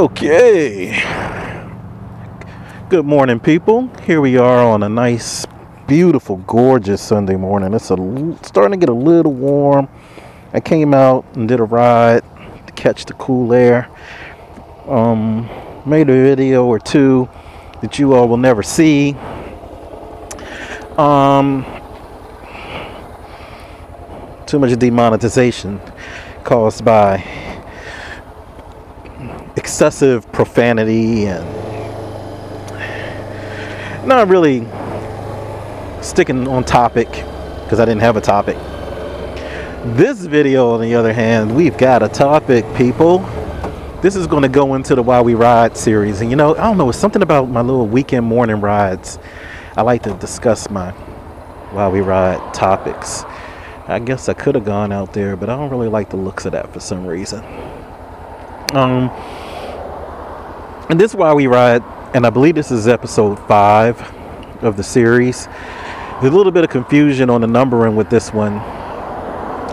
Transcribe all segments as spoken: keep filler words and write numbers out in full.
Okay, good morning, people. Here we are on a nice, beautiful, gorgeous Sunday morning. It's a, starting to get a little warm. I came out and did a ride to catch the cool air. Um, made a video or two that you all will never see. Um, too much demonetization caused by excessive profanity and not really sticking on topic, because I didn't have a topic. This video, on the other hand, we've got a topic, people. This is going to go into the Why We Ride series. And you know, I don't know, it's something about my little weekend morning rides. I like to discuss my Why We Ride topics. I guess I could have gone out there, but I don't really like the looks of that for some reason. Um, and this is Why We Ride, and I believe this is episode five of the series. There's a little bit of confusion on the numbering with this one,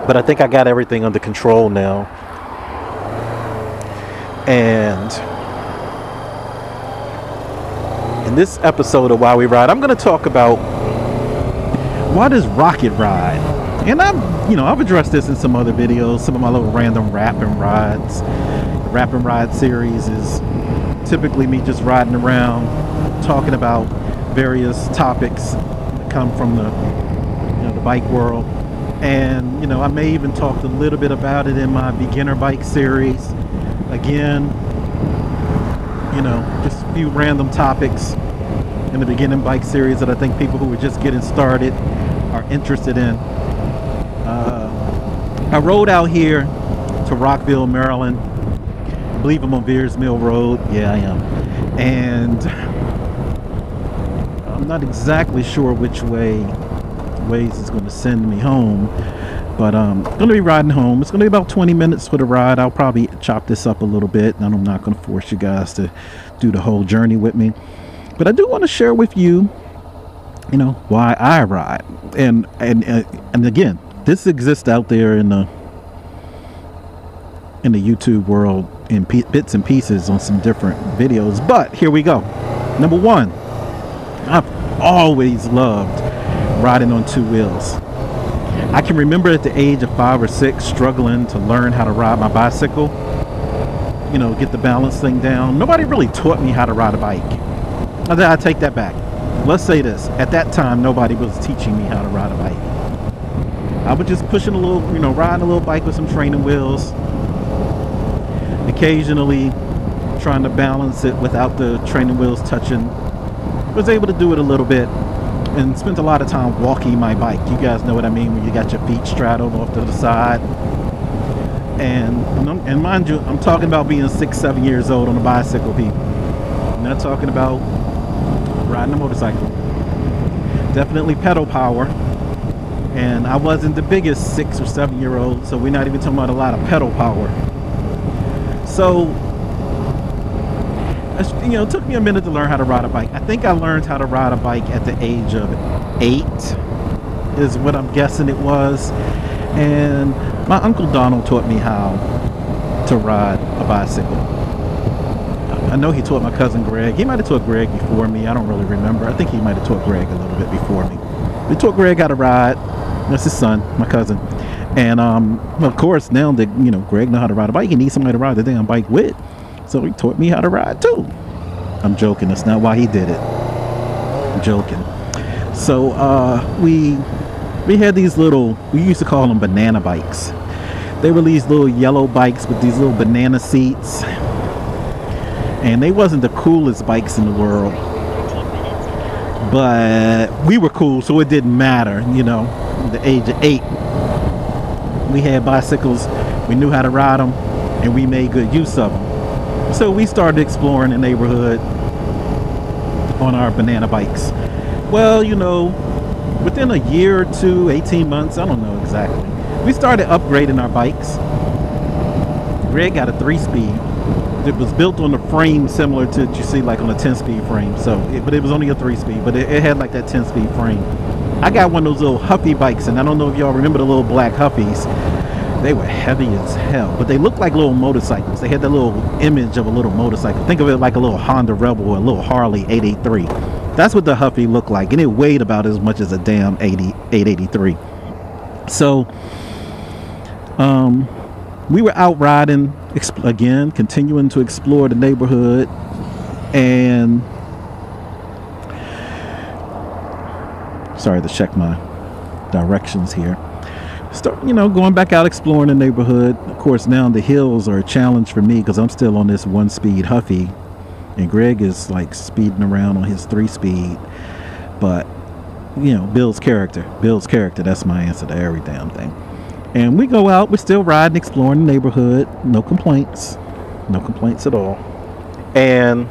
but I think I got everything under control now. And in this episode of Why We Ride, I'm going to talk about why does rocket ride? And I've, you know, I've addressed this in some other videos, some of my little random rap and rides. The rap and ride series is typically me just riding around talking about various topics that come from the, you know, the bike world. And you know, I may even talk a little bit about it in my beginner bike series. Again, you know, just a few random topics in the beginning bike series that I think people who are just getting started are interested in. Uh, I rode out here to Rockville, Maryland. I believe I'm on Veers Mill Road. Yeah, I am. And I'm not exactly sure which way Waze is going to send me home, but um, I'm going to be riding home. It's going to be about twenty minutes for the ride. I'll probably chop this up a little bit, and I'm not going to force you guys to do the whole journey with me. But I do want to share with you, you know, why I ride. And and and again, this exists out there in the in the YouTube world in bits and pieces on some different videos, but here we go. Number one, I've always loved riding on two wheels. I can remember at the age of five or six struggling to learn how to ride my bicycle, you know, get the balance thing down. Nobody really taught me how to ride a bike. I take that back. Let's say this, at that time nobody was teaching me how to ride a bike. I was just pushing a little, you know, riding a little bike with some training wheels, occasionally trying to balance it without the training wheels touching. Was able to do it a little bit and spent a lot of time walking my bike. You guys know what I mean, when you got your feet straddled off to the side. And and mind you, I'm talking about being six, seven years old on a bicycle, people. I'm not talking about riding a motorcycle. Definitely pedal power. And I wasn't the biggest six or seven year old, so we're not even talking about a lot of pedal power. So, you know, it took me a minute to learn how to ride a bike. I think I learned how to ride a bike at the age of eight, is what I'm guessing it was. And my Uncle Donald taught me how to ride a bicycle. I know he taught my cousin Greg. He might have taught Greg before me. I don't really remember. I think he might have taught Greg a little bit before me. He taught Greg how to ride. That's his son, my cousin. And um, of course, now that, you know, Greg knows how to ride a bike, he needs somebody to ride the damn bike with. So he taught me how to ride too. I'm joking. That's not why he did it. I'm joking. So uh, we we had these little, we used to call them banana bikes. They were these little yellow bikes with these little banana seats. And they wasn't the coolest bikes in the world, but we were cool, so it didn't matter, you know, at the age of eight. We had bicycles, we knew how to ride them, and we made good use of them. So we started exploring the neighborhood on our banana bikes. Well, you know, within a year or two, eighteen months, I don't know exactly, we started upgrading our bikes. Greg got a three-speed that was built on a frame similar to what you see like on a ten-speed frame. So, it, but it was only a three-speed, but it, it had like that ten-speed frame. I got one of those little Huffy bikes, and I don't know if y'all remember the little black Huffies. They were heavy as hell, but they looked like little motorcycles. They had that little image of a little motorcycle. Think of it like a little Honda Rebel or a little Harley eight eighty-three. That's what the Huffy looked like, and it weighed about as much as a damn eighty, eight eighty-three. So um, we were out riding again, continuing to explore the neighborhood, and sorry to check my directions here. Start, you know, going back out exploring the neighborhood. Of course, now the hills are a challenge for me because I'm still on this one speed Huffy and Greg is like speeding around on his three speed. But, you know, Bill's character, Bill's character. That's my answer to every damn thing. And we go out, we're still riding, exploring the neighborhood. No complaints, no complaints at all. And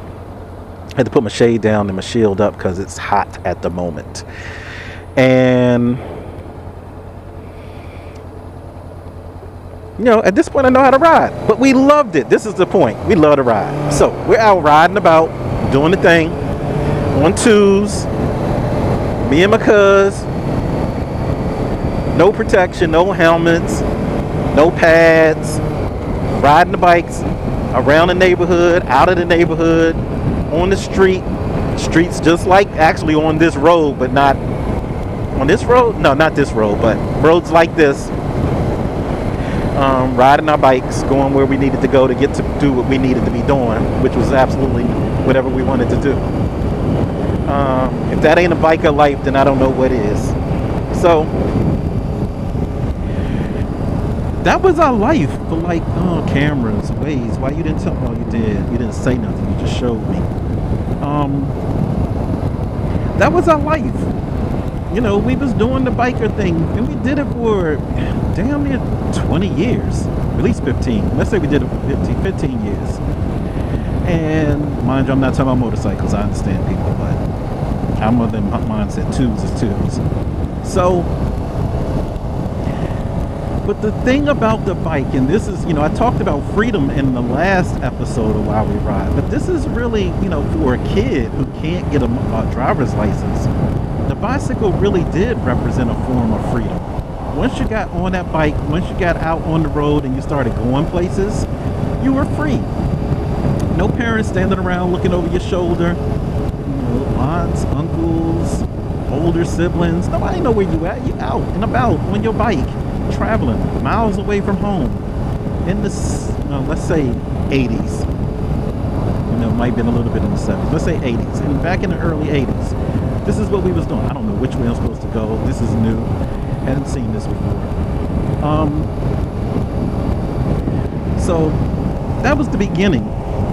I had to put my shade down and my shield up because it's hot at the moment. And you know, at this point I know how to ride, but we loved it. This is the point, we love to ride. So we're out riding about, doing the thing, on twos, me and my cuz, no protection, no helmets, no pads, riding the bikes around the neighborhood, out of the neighborhood, on the street, streets just like actually on this road, but not on this road, no, not this road, but roads like this. Um, riding our bikes, going where we needed to go to get to do what we needed to be doing, which was absolutely whatever we wanted to do. Um, if that ain't a biker life, then I don't know what is. So that was our life. But like, oh, cameras, ways. Why you didn't tell me? Oh, you did. You didn't say nothing. You just showed me. Um, that was our life. You know, we was doing the biker thing, and we did it for damn near twenty years, at least fifteen. Let's say we did it for fifteen, fifteen years. And mind you, I'm not talking about motorcycles. I understand people, but I'm of the mindset twos is twos. So, but the thing about the bike, and this is, you know, I talked about freedom in the last episode of Why We Ride, but this is really, you know, for a kid who can't get a, a driver's license. The bicycle really did represent a form of freedom. Once you got on that bike, once you got out on the road and you started going places, you were free. No parents standing around looking over your shoulder. You know, aunts, uncles, older siblings. Nobody know where you at. You out and about on your bike, traveling miles away from home. In the, no, let's say eighties. You know, might have been a little bit in the seventies. Let's say eighties. And back in the early eighties. This is what we was doing. I don't know which way I'm supposed to go. This is new. Hadn't seen this before. Um, so that was the beginning,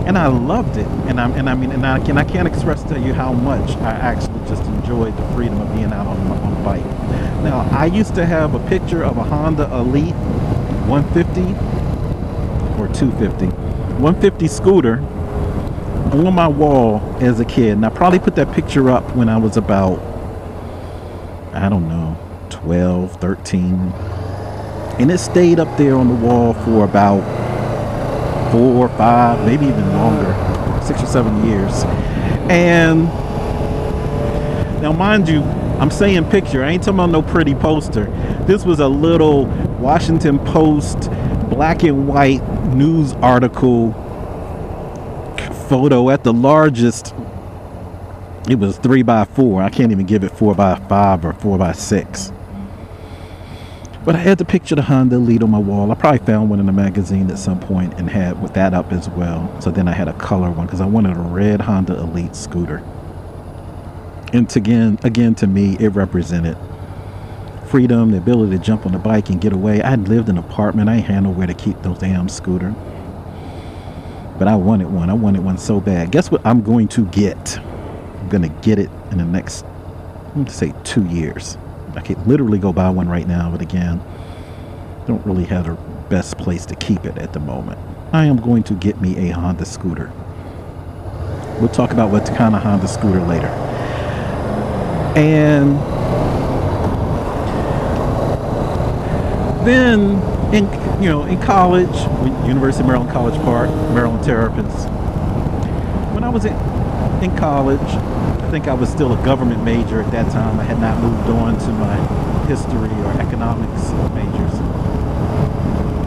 and I loved it. And I and I mean, and I can I can't express to you how much I actually just enjoyed the freedom of being out on on a bike. Now I used to have a picture of a Honda Elite one fifty or two fifty, one fifty scooter on my wall as a kid, and I probably put that picture up when I was about, I don't know, twelve, thirteen, and it stayed up there on the wall for about four or five, maybe even longer, six or seven years. And now mind you, I'm saying picture, I ain't talking about no pretty poster. This was a little Washington Post black and white news article photo at the largest. It was three by four. I can't even give it four by five or four by six. But I had the picture of the Honda Elite on my wall. I probably found one in a magazine at some point and had with that up as well. So then I had a color one because I wanted a red Honda Elite scooter. And to again, again, to me, it represented freedom, the ability to jump on the bike and get away. I lived in an apartment. I had nowhere to keep those damn scooter. But I wanted one. I wanted one so bad. Guess what I'm going to get? I'm going to get it in the next, I'm say, two years. I could literally go buy one right now. But again, don't really have the best place to keep it at the moment. I am going to get me a Honda scooter. We'll talk about what kind of Honda scooter later. And then, in, you know, in college, University of Maryland College Park, Maryland Terrapins. When I was in, in college, I think I was still a government major at that time. I had not moved on to my history or economics majors.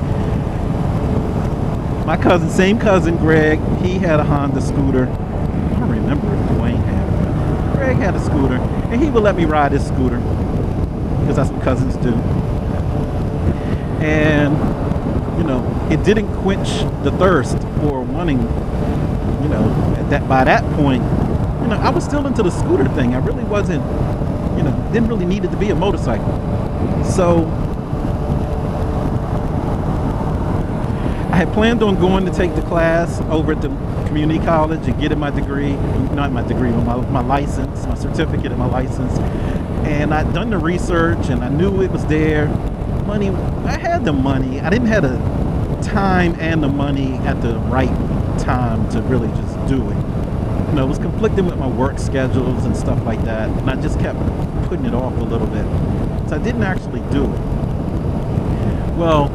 My cousin, same cousin, Greg, he had a Honda scooter. I don't remember if Dwayne had it. Greg had a scooter, and he would let me ride his scooter, because that's what cousins do. And, you know, it didn't quench the thirst for wanting, you know, at that, by that point, you know, I was still into the scooter thing. I really wasn't, you know, didn't really need it to be a motorcycle. So, I had planned on going to take the class over at the community college and getting my degree, not my degree, but my, my license, my certificate and my license. And I'd done the research and I knew it was there. Money, I had the money. I didn't have the time and the money at the right time to really just do it. You know, it was conflicting with my work schedules and stuff like that. And I just kept putting it off a little bit. So I didn't actually do it. Well,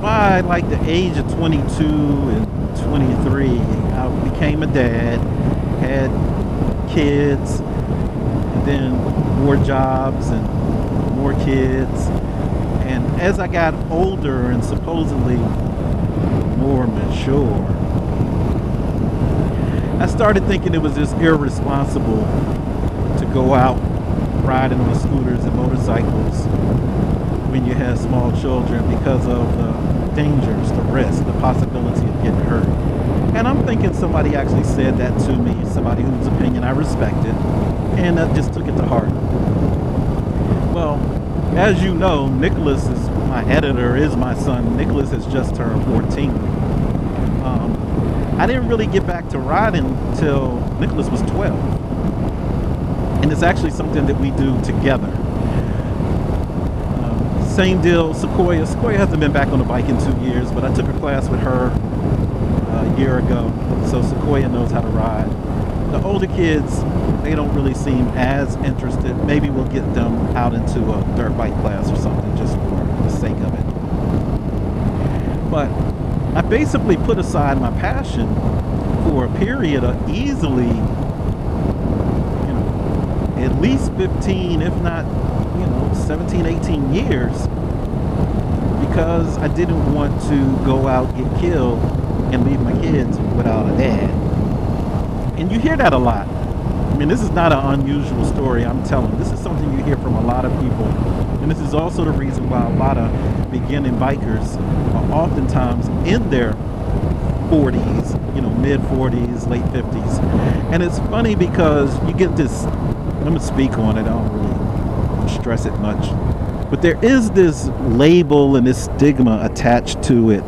by like the age of twenty-two and twenty-three, I became a dad, had kids, and then more jobs and more kids. And as I got older and supposedly more mature, I started thinking it was just irresponsible to go out riding on scooters and motorcycles when you have small children, because of the dangers, the risk, the possibility of getting hurt. And I'm thinking somebody actually said that to me, somebody whose opinion I respected, and I just took it to heart. Well, as you know, Nicholas is, my editor is my son. Nicholas has just turned fourteen. Um, I didn't really get back to riding until Nicholas was twelve. And it's actually something that we do together. Same deal, Sequoia. Sequoia hasn't been back on the bike in two years, but I took a class with her uh, a year ago, so Sequoia knows how to ride. The older kids, they don't really seem as interested. Maybe we'll get them out into a dirt bike class or something, just for the sake of it. But I basically put aside my passion for a period of easily, you know, at least fifteen, if not you know, seventeen, eighteen years, because I didn't want to go out, get killed, and leave my kids without a dad. And you hear that a lot. I mean, this is not an unusual story I'm telling. This is something you hear from a lot of people. And this is also the reason why a lot of beginning bikers are oftentimes in their forties, you know, mid forties, late fifties. And it's funny because you get this, I'm gonna speak on it, I don't really stress it much, but there is this label and this stigma attached to it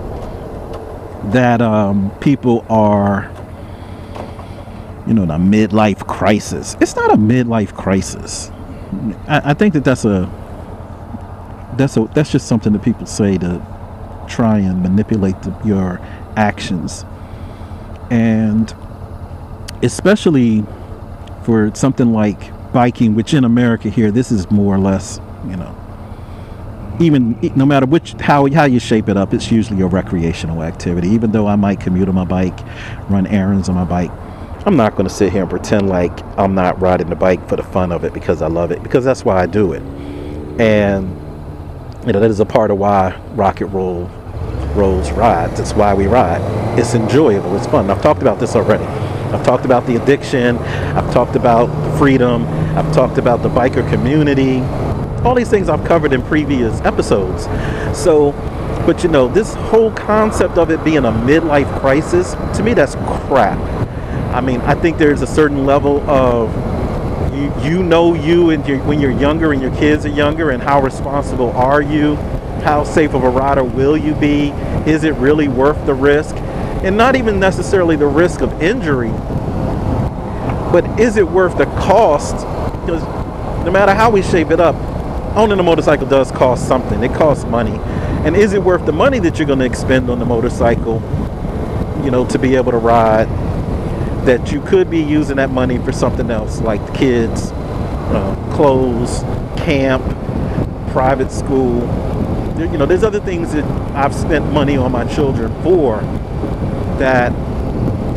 that um, people are, you know, in a midlife crisis. It's not a midlife crisis. I, I think that that's a that's a that's just something that people say to try and manipulate the, your actions, and especially for something like biking, which in America here, this is more or less, you know, even no matter which how how you shape it up, it's usually a recreational activity. Even though I might commute on my bike, run errands on my bike, I'm not going to sit here and pretend like I'm not riding the bike for the fun of it, because I love it, because that's why I do it. And you know, that is a part of why Rocket Roll Rolls rides. It's why we ride. It's enjoyable. It's fun. I've talked about this already. I've talked about the addiction, I've talked about freedom, I've talked about the biker community, all these things I've covered in previous episodes. So, but you know, this whole concept of it being a midlife crisis, to me that's crap. I mean, I think there's a certain level of, you, you know you and your, when you're younger and your kids are younger, and how responsible are you? How safe of a rider will you be? Is it really worth the risk? And not even necessarily the risk of injury, but is it worth the cost? Because no matter how we shape it up, owning a motorcycle does cost something. It costs money. And is it worth the money that you're going to expend on the motorcycle, you know, to be able to ride, that you could be using that money for something else, like the kids, uh, clothes, camp, private school. You know, there's other things that I've spent money on my children for, that,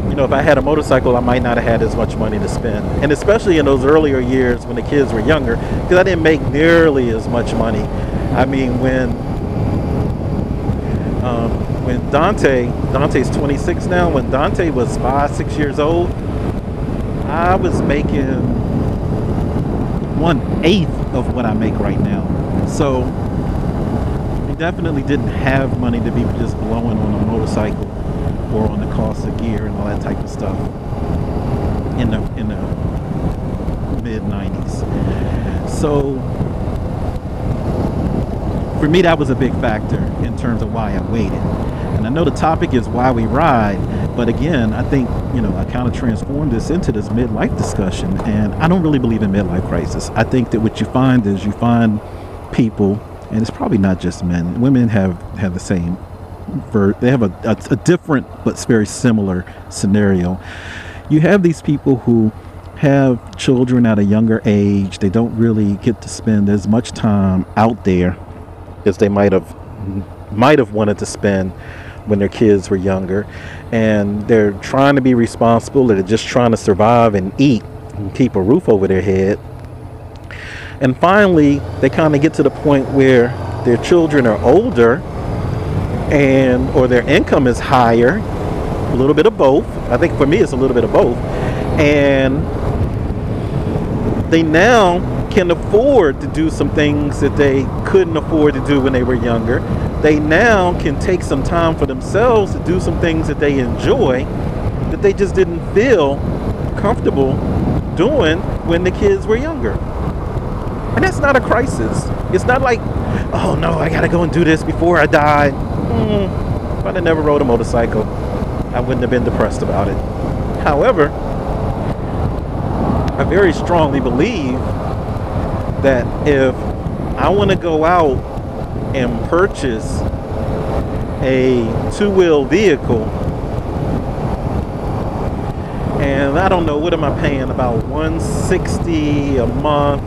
you know, if I had a motorcycle, I might not have had as much money to spend. And especially in those earlier years when the kids were younger, because I didn't make nearly as much money. I mean, when um, when Dante, Dante's twenty-six now, when Dante was five, six years old, I was making one eighth of what I make right now. So we definitely didn't have money to be just blowing on a motorcycle or on the cost of gear and all that type of stuff in the, in the mid nineties. So for me, that was a big factor in terms of why I waited. And I know the topic is why we ride, but again, I think, you know, I kind of transformed this into this midlife discussion, and I don't really believe in midlife crisis. I think that what you find is you find people, and it's probably not just men, women have, have the same, they have a, a, a different but very similar scenario. You have these people who have children at a younger age. They don't really get to spend as much time out there as they might have might have wanted to spend when their kids were younger, and they're trying to be responsible, or they're just trying to survive and eat and keep a roof over their head. And finally, they kind of get to the point where their children are older, and or their income is higher, a little bit of both. I think for me it's a little bit of both, and they now can afford to do some things that they couldn't afford to do when they were younger. They now can take some time for themselves to do some things that they enjoy that they just didn't feel comfortable doing when the kids were younger. And that's not a crisis. It's not like, oh no, I gotta go and do this before I die. Mm, if I'd have never rode a motorcycle, I wouldn't have been depressed about it. However, I very strongly believe that if I want to go out and purchase a two-wheel vehicle, and I don't know, what am I paying, about one hundred sixty dollars a month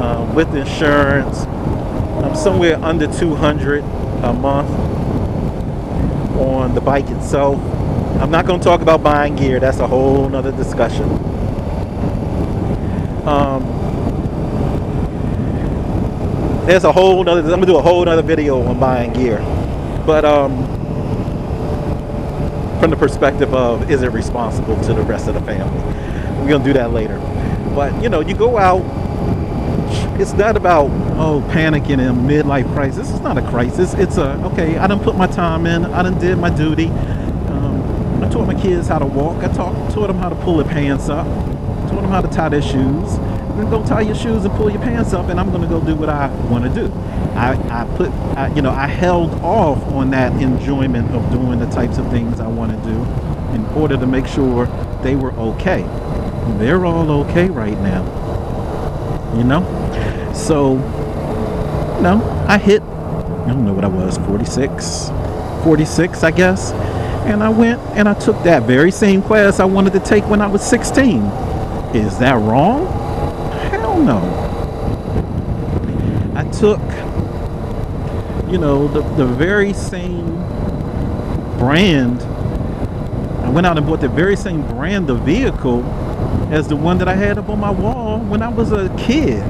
uh, with insurance, I'm somewhere under two hundred dollars a month on the bike itself. I'm not going to talk about buying gear, that's a whole nother discussion. Um, There's a whole nother, I'm gonna do a whole nother video on buying gear. But um, from the perspective of, is it responsible to the rest of the family? We're gonna do that later. But you know, you go out, it's not about, oh, panicking in midlife crisis. It's not a crisis. It's a, okay, I done put my time in, I done did my duty. Um, I taught my kids how to walk. I taught, taught them how to pull their pants up. I taught them how to tie their shoes. Go tie your shoes and pull your pants up, and I'm gonna go do what I want to do. I, I put I, you know I held off on that enjoyment of doing the types of things I want to do in order to make sure they were okay. They're all okay right now, you know. So you know, I hit I don't know what I was forty-six forty-six I guess, and I went and I took that very same class I wanted to take when I was sixteen. Is that wrong? No, I took, you know, the, the very same brand. I went out and bought the very same brand of vehicle as the one that I had up on my wall when I was a kid.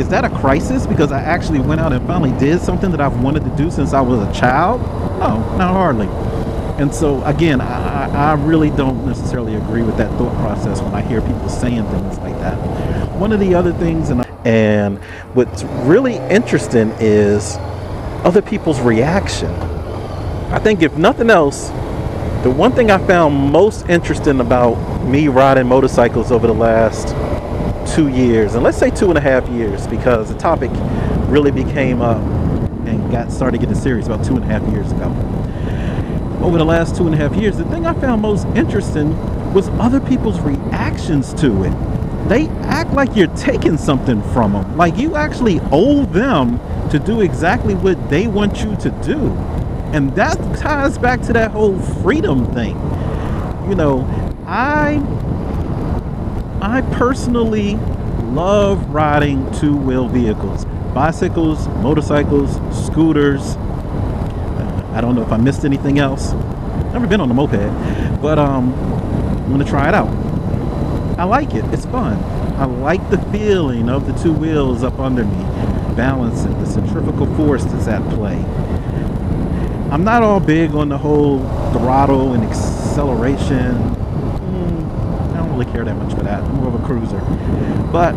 Is that a crisis because I actually went out and finally did something that I've wanted to do since I was a child? No, not hardly. And so again, I, I really don't necessarily agree with that thought process when I hear people saying things like that. One of the other things, and, and what's really interesting is other people's reaction. I think if nothing else, the one thing I found most interesting about me riding motorcycles over the last two years, and let's say two and a half years, because the topic really became up and got started getting serious about two and a half years ago. Over the last two and a half years, the thing I found most interesting was other people's reactions to it. They act like you're taking something from them, like you actually owe them to do exactly what they want you to do. And that ties back to that whole freedom thing. You know, I, I personally love riding two-wheel vehicles, bicycles, motorcycles, scooters. I don't know if I missed anything else. Never been on a moped, but um, I'm gonna try it out. I like it, it's fun. I like the feeling of the two wheels up under me, balancing, the centrifugal force that's at play. I'm not all big on the whole throttle and acceleration. I don't really care that much for that. I'm more of a cruiser. But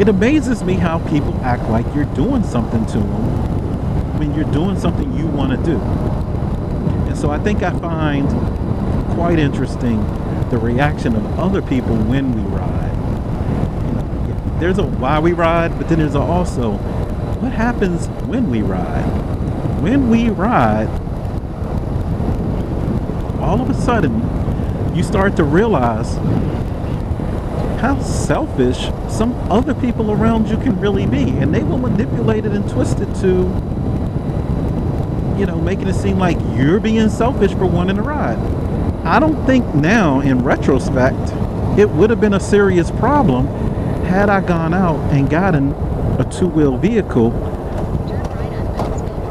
it amazes me how people act like you're doing something to them when you're doing something you want to do. And so I think I find quite interesting the reaction of other people when we ride. You know, there's a why we ride, but then there's also what happens when we ride. When we ride, all of a sudden, you start to realize how selfish some other people around you can really be, and they will manipulate it and twist it to, you know, making it seem like you're being selfish for wanting to ride. I don't think now, in retrospect, it would have been a serious problem had I gone out and gotten a two-wheel vehicle,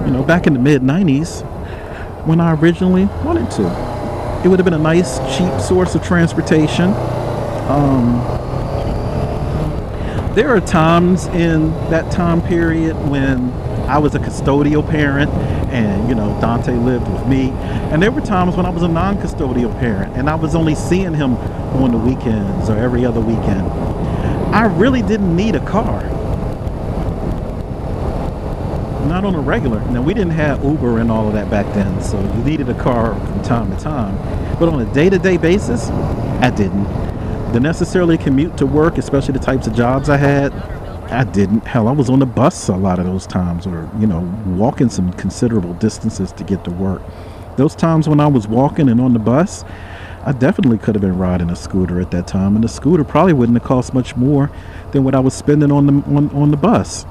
you know, back in the mid nineties when I originally wanted to. It would have been a nice, cheap source of transportation. Um, there are times in that time period when I was a custodial parent, and you know, Dante lived with me, and there were times when I was a non-custodial parent and I was only seeing him on the weekends or every other weekend. I really didn't need a car, not on a regular. Now, we didn't have Uber and all of that back then, so you needed a car from time to time, but on a day-to-day basis, I didn't. The necessarily commute to work, especially the types of jobs I had, I didn't. Hell, I was on the bus a lot of those times, or, you know, walking some considerable distances to get to work. Those times when I was walking and on the bus, I definitely could have been riding a scooter at that time, and the scooter probably wouldn't have cost much more than what I was spending on the, on, on the bus.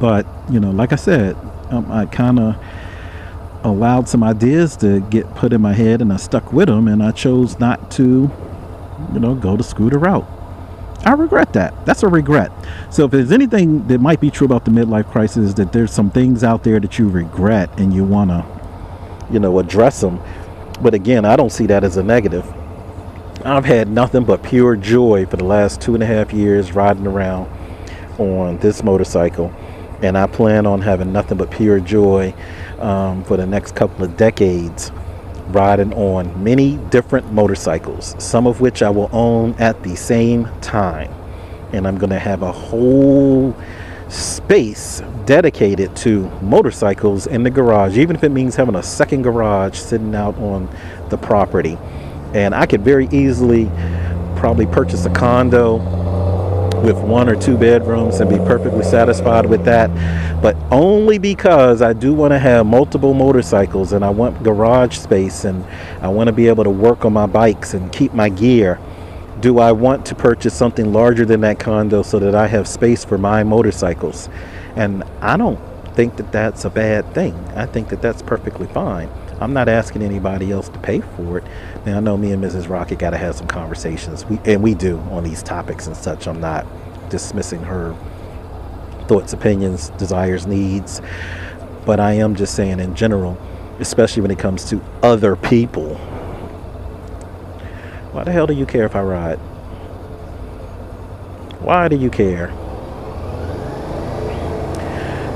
But, you know, like I said, um, I kind of allowed some ideas to get put in my head, and I stuck with them, and I chose not to, you know, go the scooter route. I regret that. That's a regret. So if there's anything that might be true about the midlife crisis, that there's some things out there that you regret and you want to, you know, address them. But again, I don't see that as a negative. I've had nothing but pure joy for the last two and a half years riding around on this motorcycle, and I plan on having nothing but pure joy um, for the next couple of decades, riding on many different motorcycles, some of which I will own at the same time, and I'm going to have a whole space dedicated to motorcycles in the garage, even if it means having a second garage sitting out on the property. And I could very easily probably purchase a condo with one or two bedrooms and be perfectly satisfied with that, but only because I do want to have multiple motorcycles, and I want garage space, and I want to be able to work on my bikes and keep my gear. Do I want to purchase something larger than that condo so that I have space for my motorcycles? And I don't think that that's a bad thing. I think that that's perfectly fine. I'm not asking anybody else to pay for it. Now, I know me and Missus Rocket got to have some conversations, we, and we do on these topics and such. I'm not dismissing her thoughts, opinions, desires, needs, but I am just saying in general, especially when it comes to other people, why the hell do you care if I ride? Why do you care?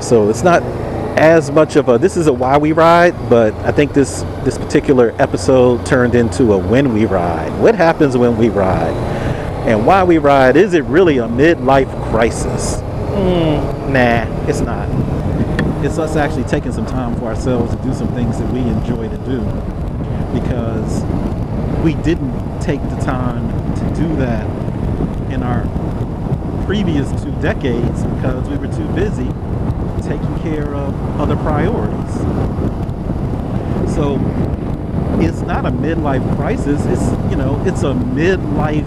So it's not as much of a, this is a why we ride, but I think this this particular episode turned into a when we ride. What happens when we ride, and why we ride? Is it really a midlife crisis? Mm, nah, it's not. It's us actually taking some time for ourselves to do some things that we enjoy to do, because we didn't take the time to do that in our previous two decades because we were too busy taking care of other priorities. So it's not a midlife crisis. It's, you know, it's a midlife,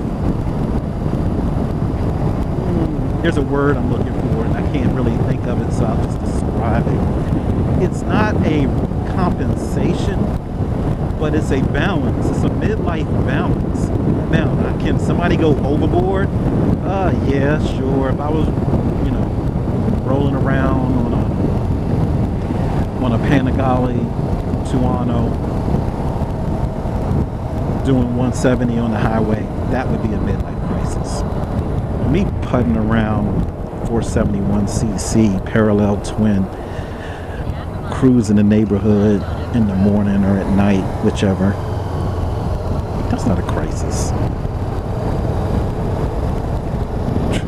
there's a word I'm looking for and I can't really think of it, so I'll just describe it. It's not a compensation, but it's a balance. It's a midlife balance. Now, can somebody go overboard? Uh, yeah, sure. If I was, you know, rolling around on a on a Panigale, Tuano, doing one seventy on the highway, that would be a midlife crisis. Me putting around four seventy-one C C parallel twin cruise in the neighborhood in the morning or at night, whichever. That's not a crisis.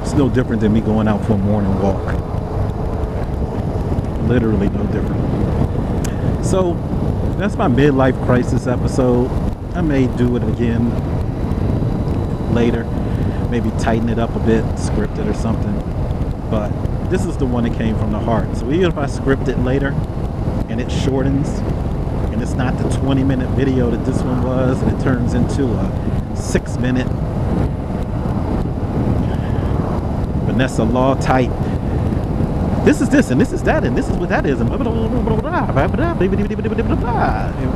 It's no different than me going out for a morning walk. Literally no different. So that's my midlife crisis episode. I may do it again later, maybe tighten it up a bit, script it or something, but this is the one that came from the heart. So even if I script it later and it shortens and it's not the twenty minute video that this one was and it turns into a six minute Vanessa Law type, this is this and this is that and this is what that is, and when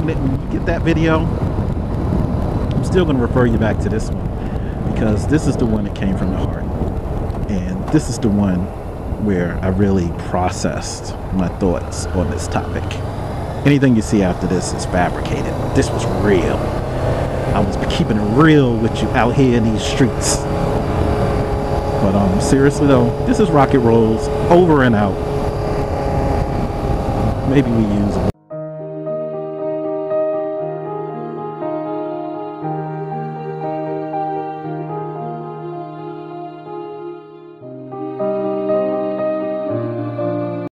you get that video, I'm still going to refer you back to this one, because this is the one that came from the heart, and this is the one where I really processed my thoughts on this topic. Anything you see after this is fabricated. This was real. I was keeping it real with you out here in these streets. But um, seriously though, this is Rocket Rolls, over and out. Maybe we use